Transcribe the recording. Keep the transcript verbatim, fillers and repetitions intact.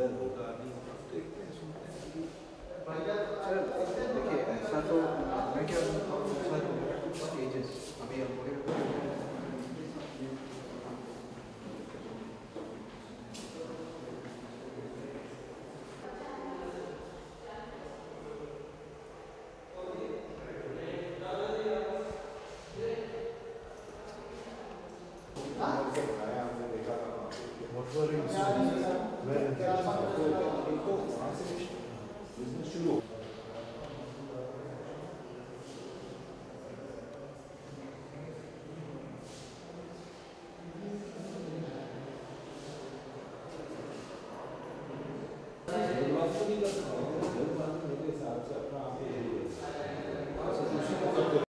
इधर होगा नहीं होगा तो देखते हैं सुनते हैं। चल देखिए ऐसा तो मैं क्या ऐसा तो स्टेजेस अभी हम बोले where it is, where it is, where it is, where it is, where it is,